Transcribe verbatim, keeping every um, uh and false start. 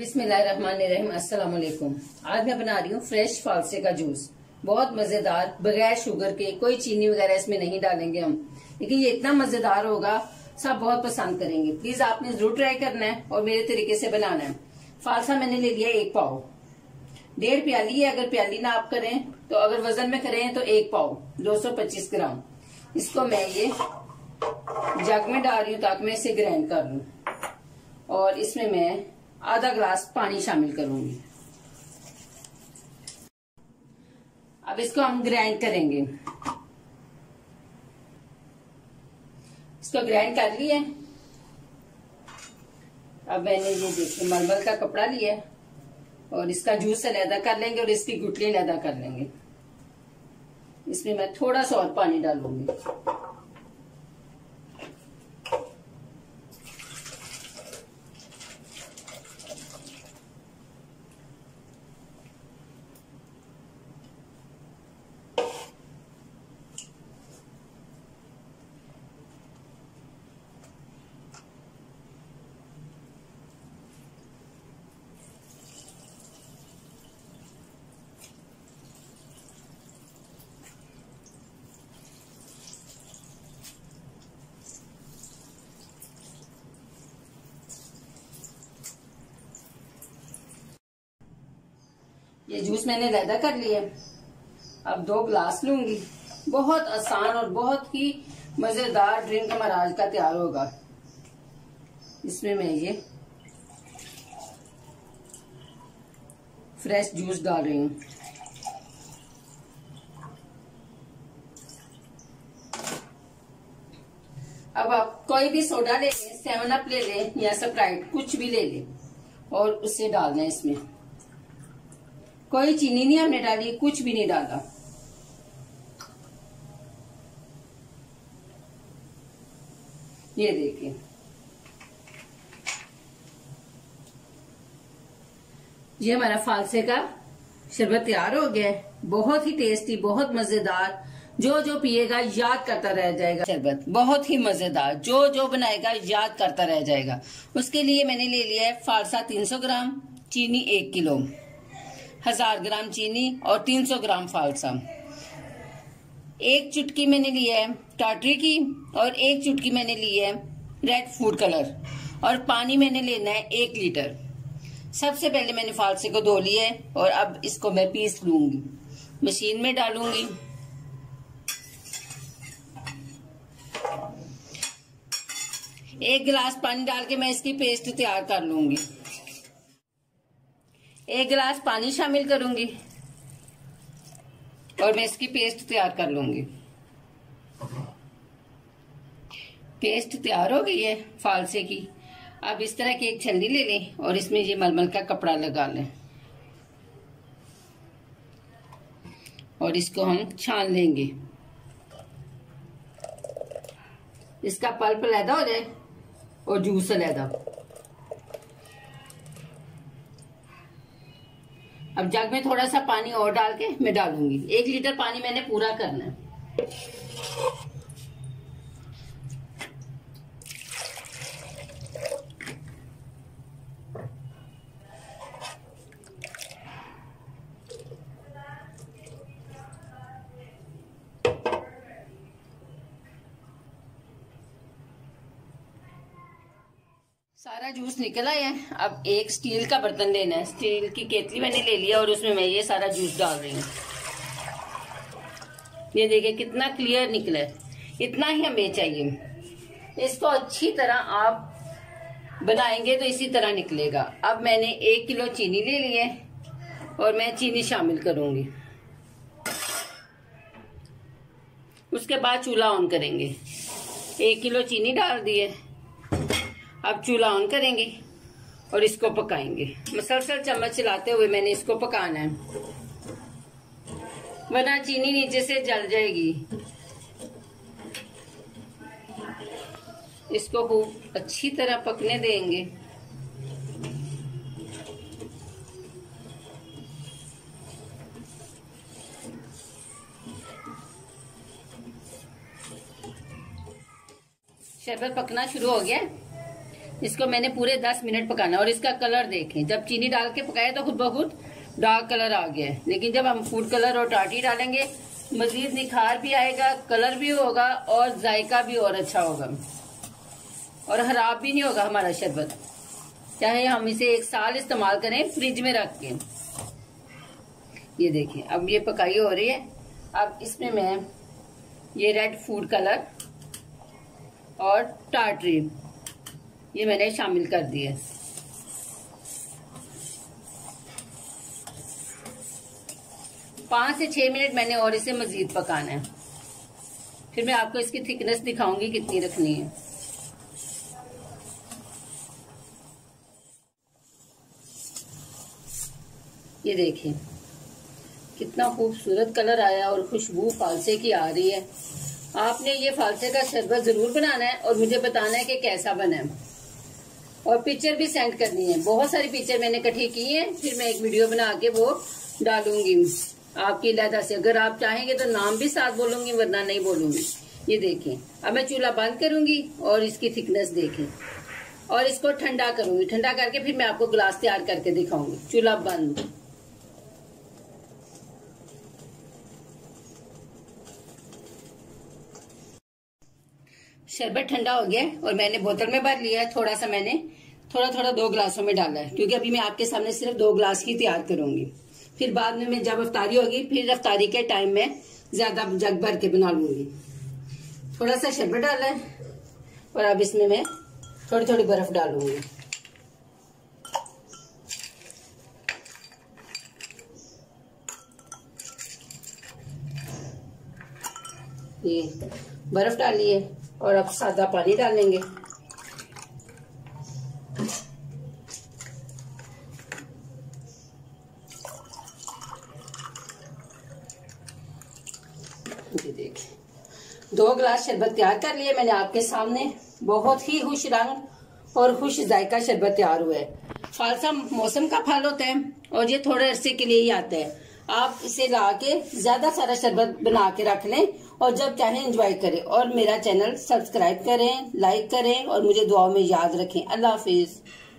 बिस्मिल्लाहिर्रहमानिर्रहीम। अस्सलाम वालेकुम। आज मैं बना रही हूँ फ्रेश फालसे का जूस, बहुत मजेदार, बगैर शुगर के, कोई चीनी वगैरह इसमें नहीं डालेंगे हम, लेकिन ये इतना मजेदार होगा सब बहुत पसंद करेंगे। प्लीज आपने जरूर ट्राई करना है और मेरे तरीके से बनाना है। फालसा मैंने ले लिया एक पाव, डेढ़ प्याली है, अगर प्याली ना आप करें तो, अगर वजन में करें तो एक पाव दो सौ पच्चीस ग्राम। इसको मैं ये जग में डाल रही हूँ ताकि मैं इसे ग्राइंड कर लूं, और इसमें मैं आधा ग्लास पानी शामिल करूंगी। अब इसको हम ग्राइंड करेंगे। इसको ग्राइंड कर लिए। अब मैंने ये देखिए मलमल का कपड़ा लिया है और इसका जूस अलहदा कर लेंगे और इसकी गुठली अलहदा कर लेंगे। इसमें मैं थोड़ा सा और पानी डालूंगी। ये जूस मैंने अलहदा कर लिया। अब दो ग्लास लूंगी। बहुत आसान और बहुत ही मजेदार ड्रिंक हमारा आज का तैयार होगा। इसमें मैं ये फ्रेश जूस डाल रही हूँ। अब आप कोई भी सोडा ले लें, सेवन अप ले लें या स्प्राइट, कुछ भी ले लें और उसे डालना है। इसमें कोई चीनी नहीं हमने डाली, कुछ भी नहीं डाला। ये देखिए ये हमारा फालसे का शरबत तैयार हो गया है। बहुत ही टेस्टी, बहुत मजेदार, जो जो पिएगा याद करता रह जाएगा शरबत। बहुत ही मजेदार, जो जो बनाएगा याद करता रह जाएगा। उसके लिए मैंने ले लिया है फालसा तीन सौ ग्राम, चीनी एक किलो, हजार ग्राम चीनी और तीन सौ ग्राम फालसा। एक चुटकी मैंने ली है टाटरी की और एक चुटकी मैंने ली है रेड फूड कलर, और पानी मैंने लेना है एक लीटर। सबसे पहले मैंने फालसे को धो लिया है और अब इसको मैं पीस लूंगी, मशीन में डालूंगी। एक गिलास पानी डाल के मैं इसकी पेस्ट तैयार कर लूंगी। एक गिलास पानी शामिल करूंगी और मैं इसकी पेस्ट तैयार कर लूंगी। पेस्ट तैयार हो गई है फालसे की। अब इस तरह की एक छलनी ले लें और इसमें ये मलमल का कपड़ा लगा लें और इसको हम छान लेंगे। इसका पल्प अलहदा हो जाए और जूस अलहदा। अब जग में थोड़ा सा पानी और डाल के मैं डालूंगी। एक लीटर पानी मैंने पूरा करना है। सारा जूस निकल आया है। अब एक स्टील का बर्तन लेना है। स्टील की केतली मैंने ले लिया और उसमें मैं ये सारा जूस डाल रही हूँ। ये देखिए कितना क्लियर निकला है, इतना ही हमें चाहिए। इसको अच्छी तरह आप बनाएंगे तो इसी तरह निकलेगा। अब मैंने एक किलो चीनी ले ली है और मैं चीनी शामिल करूंगी। उसके बाद चूल्हा ऑन करेंगे। एक किलो चीनी डाल दी है। अब चूल्हा ऑन करेंगे और इसको पकाएंगे। मसलसल चम्मच चलाते हुए मैंने इसको पकाना है, वरना चीनी नीचे से जल जाएगी। इसको खूब अच्छी तरह पकने देंगे। शरबत पकना शुरू हो गया। इसको मैंने पूरे दस मिनट पकाना। और इसका कलर देखें, जब चीनी डाल के पकाया तो खुद ब खुद डार्क कलर आ गया है, लेकिन जब हम फूड कलर और टाटी डालेंगे मजीद निखार भी आएगा, कलर भी होगा और जायका भी और अच्छा होगा और खराब भी नहीं होगा हमारा शरबत, चाहे हम इसे एक साल इस्तेमाल करें फ्रिज में रख के। ये देखिए अब ये पकाई हो रही है। अब इसमें मैं ये रेड फूड कलर और टाटरी ये मैंने शामिल कर दिए। पाँच से छः मिनट मैंने और इसे मज़ीद पकाना है, फिर मैं आपको इसकी थिकनेस दिखाऊंगी कितनी रखनी है। ये देखिए कितना खूबसूरत कलर आया और खुशबू फालसे की आ रही है। आपने ये फालसे का शरबत ज़रूर बनाना है और मुझे बताना है कि कैसा बना है, और पिक्चर भी सेंड करनी है। बहुत सारी पिक्चर मैंने इकट्ठी की हैं, फिर मैं एक वीडियो बना के वो डालूंगी आपकी लहदा से। अगर आप चाहेंगे तो नाम भी साथ बोलूंगी वरना नहीं बोलूंगी। ये देखें अब मैं चूल्हा बंद करूंगी और इसकी थिकनेस देखें और इसको ठंडा करूंगी। ठंडा करके फिर मैं आपको गिलास तैयार करके दिखाऊंगी। चूल्हा बंद। शरबत ठंडा हो गया और मैंने बोतल में भर लिया है। थोड़ा सा मैंने थोड़ा थोड़ा दो गिलासों में डाला है, क्योंकि अभी मैं आपके सामने सिर्फ दो गिलास ही तैयार करूंगी। फिर बाद में मैं जब अफ्तारी होगी फिर अफ्तारी के टाइम में ज्यादा जग भर के बना लूंगी। थोड़ा सा शरबत डाला है और अब इसमें मैं थोड़ी थोड़ी बर्फ डालूंगी। ये बर्फ डाली है और अब सादा पानी डालेंगे। देखिए दो गिलास शरबत तैयार कर लिए मैंने आपके सामने। बहुत ही खुश रंग और खुश जायका शरबत तैयार हुआ है। फालसा मौसम का फल होता है और ये थोड़े अरसे के लिए ही आता है। आप इसे ला के ज्यादा सारा शरबत बना के रख लें और जब चाहें एंजॉय करें। और मेरा चैनल सब्सक्राइब करें, लाइक करें और मुझे दुआओं में याद रखें। अल्लाह हाफिज।